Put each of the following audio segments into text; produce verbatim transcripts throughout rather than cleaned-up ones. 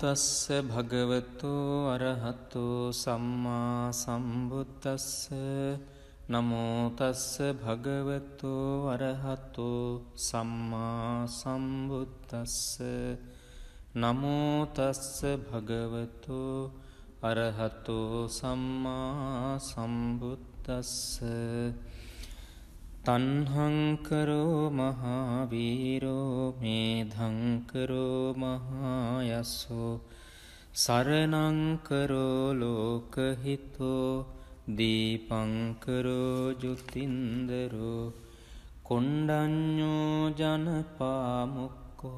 තස්ස භගවතෝ අරහතෝ සම්මා සම්බුද්දස්ස නමෝ තස්ස භගවතෝ අරහතෝ සම්මා සම්බුද්දස්ස නමෝ තස්ස භගවතෝ අරහතෝ සම්මා සම්බුද්දස්ස तन्हं करो महावीरो मेधं करो महायसो शरणं करो लोकहितो दीपं करो ज्योतिन्दरो कोण्डन्यो जनपामुक्को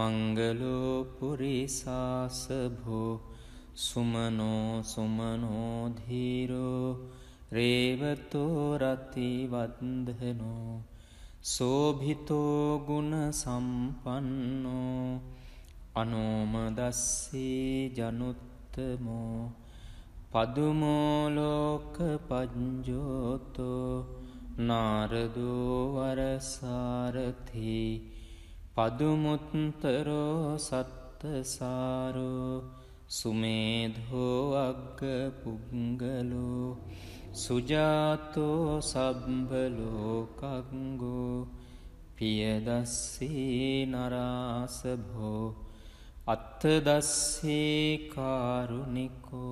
मंगलो पुरिसासभो सुमनो सुमनो धीरो रेवतो रतिवन्दनो शोभितो गुणसम्पन्नो अनोमदस्सी जनुत्तमो पदुमो लोकपञ्जोतो नारदो वरसारथि पदुमुत्तरो सत्तसारो सुमेधो अग्गपुङ्गलो सुजातो सब्बलोकङ्गो पियदस्सी नरासभो अत्तदस्सी कारुणिको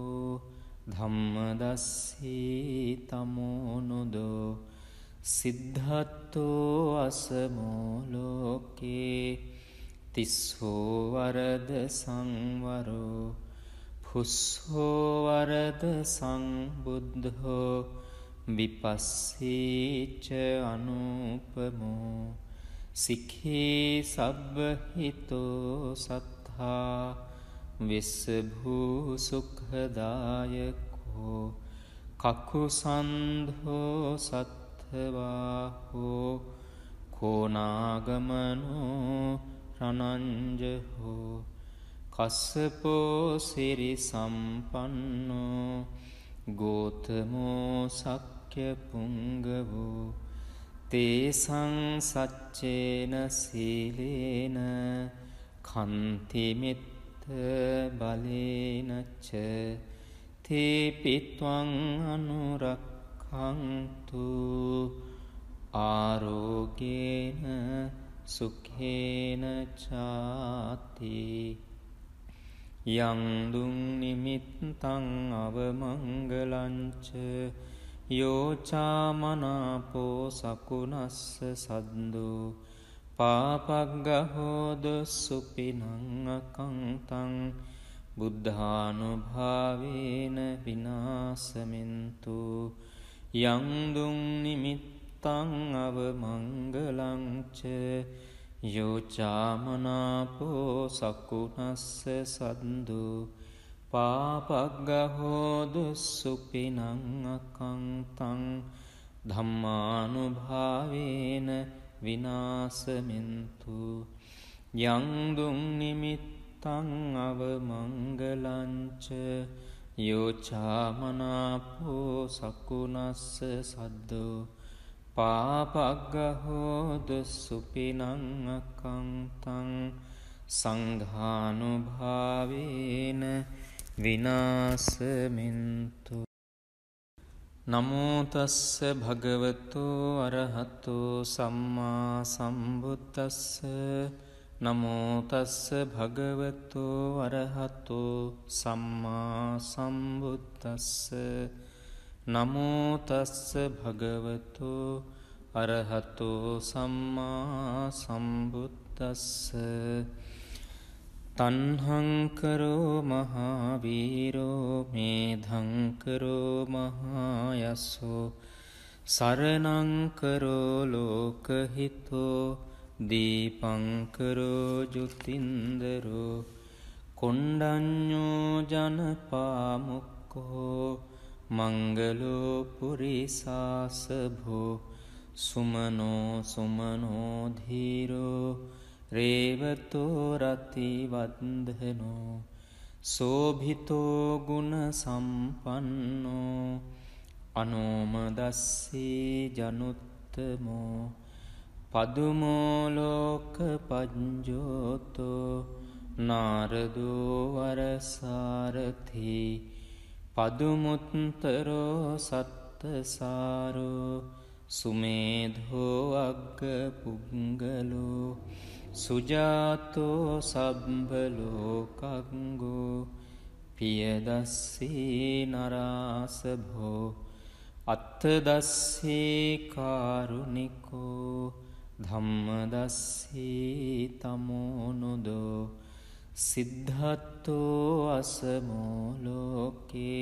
धम्मदस्सी तमोनुदो सिद्धत्तो असमो लोके तिस्सो वरद संवरो पुस्सो वरद संबुद्धो विपस्सी च अनुपमो सिखे सब्बहितो सत्था विस्भू सुखदायको ककुसंधो सत्वाहो कोनागमनो रणञ्जहो कस्सपो सिरिसम्पन्नो गोतमो शक्यपुङ्गवो तेषां सच्चेन शीलेन खन्तिमित्तबलेन च ते त्वं अनुरक्षन्तु आरोग्येन सुखेन चाति यं दुं निमित्तं अवमंगलं च यो चामनापो सकुनस्स सद्दो पापग्गहो दुःसुपिनं अकंतं बुद्धानुभावेन विनाशमिन्तु यं दुं निमित्तं अवमंगलं च यो चामनापो सकुनस्स सद्दु पापग्गहो दुःसुपिनं अकंतं धम्मानुभावेन विनाशमिन्तु यं दुं निमित्तं अवमंगलं च यो चामनापो सकुनस्स सद्दु पापग्गहो दुःसुपिनं अकंतं संघानुभावेन विनाशमिन्तु नमो तस्स भगवतो अरहतो सम्मा सम्बुद्धस्स नमो तस्स भगवतो अरहतो सम्मा सम्बुद्धस्स नमो तस्स भगवतो अरहतो सम्मा सम्बुद्धस्स तन्हं करो महावीरो मेधं करो महायसो शरणं करो लोकहितो दीपं करो ज्योतिन्दरो कोण्डन्यो जनपामुक्को मंगलो पुरिसासभो सुमनो सुमनो धीरो रेवतो रतिवन्दनो शोभितो गुणसम्पन्नो अनोमदस्सी जनुत्तमो पदुमो लोकपञ्जोतो नारदो अरसारथी पदुमुत्तरो सत्तसारो सुमेधो अग्गपुंगलो सुजातो सब्बलोकंगो पियदस्सी नरासभो अत्तदस्सी कारुणिको धम्मदस्सी तमोनुदो सिद्धत्तो असमो लोके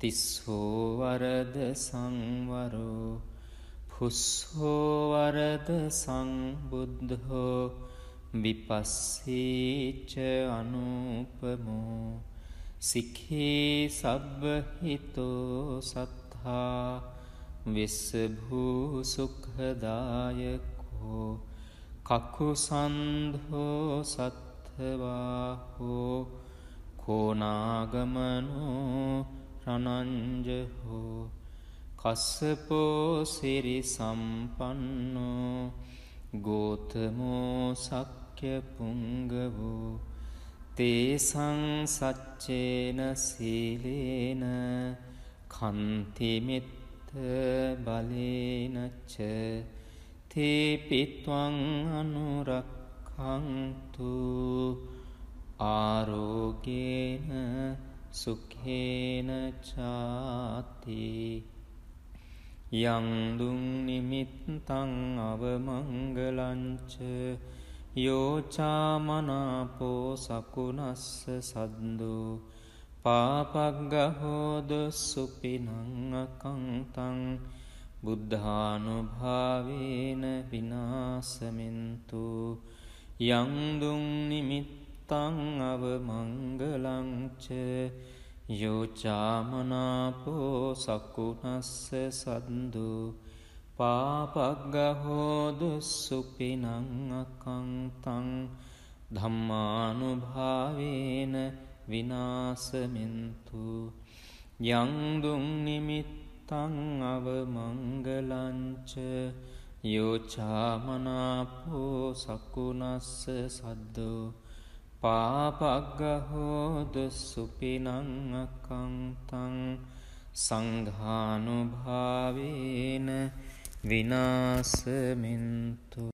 तिस्सो वरद संवरो फुस्सो वरद संबुद्धो विपस्सीच अनुपमो सिखे सब्हितो सत्था विस्भू सुखदायको ककुसंधो सत् बाहो कोनागमनो रणंजहो कस्पो सिरि संपन्नो गोतमो शक्य पुंगवो तेसं सच्चेन शीलेन खंतिमित्त बलेन च ते पित्वं अनुरक् हन्तु आरोग्येन सुखेन चाति यं दुं निमित्तं अवमंगलञ्च योचामनापो सकुनस्स सद्दो पापग्गहो दुःसुपिनं अकंतं बुद्धानुभावेन विनाशमिन्तु यं दुं निमित्तं अवमंगलं च योचामनापो सकुनस्स सद्दो पापग्गहो दुःसुपिनं अकंतं धम्मानुभावेन विनाशमिन्तु यं दुं निमित्तं अवमंगलं च योचामनापो सकुनस्स सद्दो पापग्गहो दुःसुपिनं अकंतं संघानुभावेन विनाशमिन्तु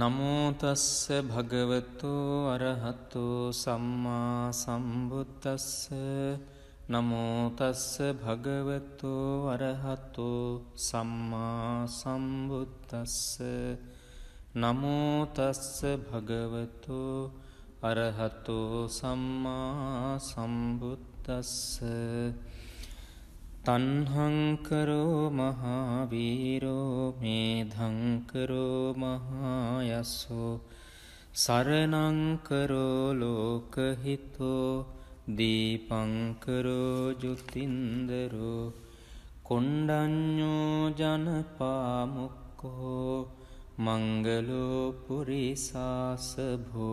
नमो तस्स भगवतो अरहतो सम्मा सम्बुद्धस्स नमो तस्स भगवतो अरहतो सम्मा सम्बुद्धस्स नमो तस्स भगवतो अरहतो सम्मा सम्बुद्धस्स तन्हं करो महावीरो मेधं करो महायशो शरणं करो लोकहितो दीपं करो ज्योतिन्दरो कोण्डन्यो जनपामुक्को मंगलो पुरिसासभो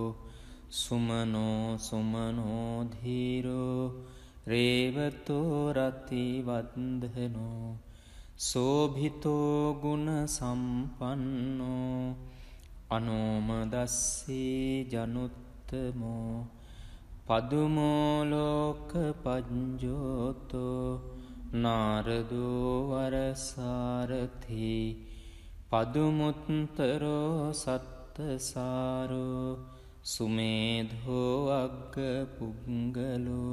सुमनो सुमनो धीरो रेवतो रतिवन्दनो शोभितो गुणसम्पन्नो अनोमदस्सी जनुत्तमो पदुमो लोकपञ्जोतो नारदो अरसारथी पदुमुत्तरो सत्तसारो सुमेधो अग्गपुंगलो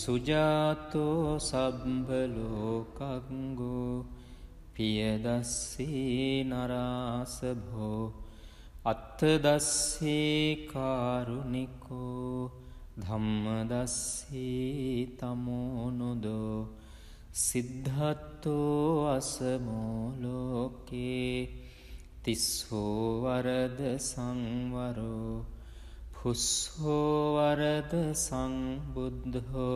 सुजातो सब्बलोकंगो पियदस्सी नरासभो अत्तदस्सी कारुणिको धम्मदस्सी तमोनुदो सिद्धत्तो असमो लोके तिस्सो वरद संवरो फुस्सो वरद संबुद्धो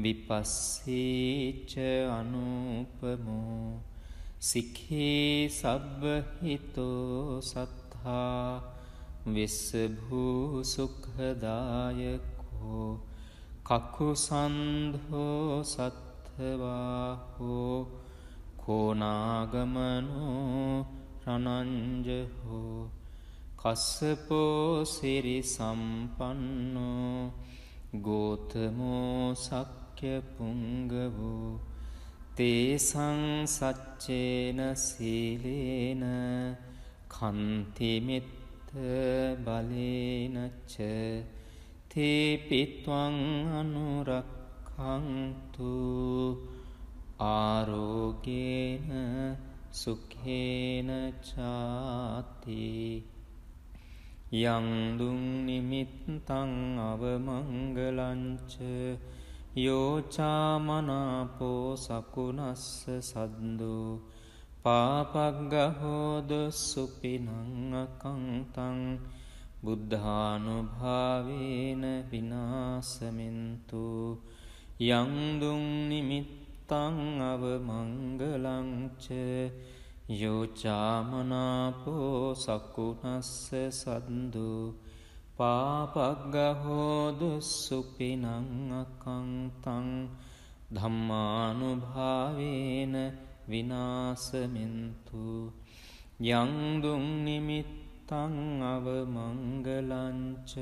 विपस्सीच अनुपमो सिखे सब्हितो सत्था विस्भू सुखदायको ककुसंधो सत्वाहो कोनागमनो रणंजहो කස්සපෝ සිරි සම්පන්නෝ ගෝතමෝ සක්්‍ය පුංගවෝ තේසං සච්චේන සීලේන කන්ති මිත්ත බලේන ච තේපි ත්වං අනුරක්ඛන්තු ආරෝගේන සුඛේන චාති යං දුං නිමිත්තං අවමංගලං ච යෝචාමනාපෝ සකුනස්ස සද්දු පාපග්ගහෝ දුස්සුපිනං අකංතං බුද්ධානුභාවේන විනාසමින්තු යං දුං නිමිත්තං අවමංගලං ච යෝචාමනාපෝ සකුනස්ස සද්දු පාපග්ගහෝ දුස්සුපිනං අකංතං ධම්මානුභාවේන විනාසමින්තු යං දුං නිමිත්තං අවමංගලං ච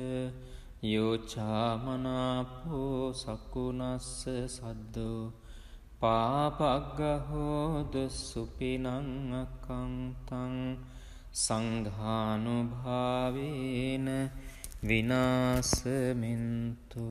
යෝචාමනාපෝ සකුනස්ස සද්දෝ පාපග්ගහෝ දුස්සුපිනං අකංතං සංඝානුභාවේන විනාසමින්තු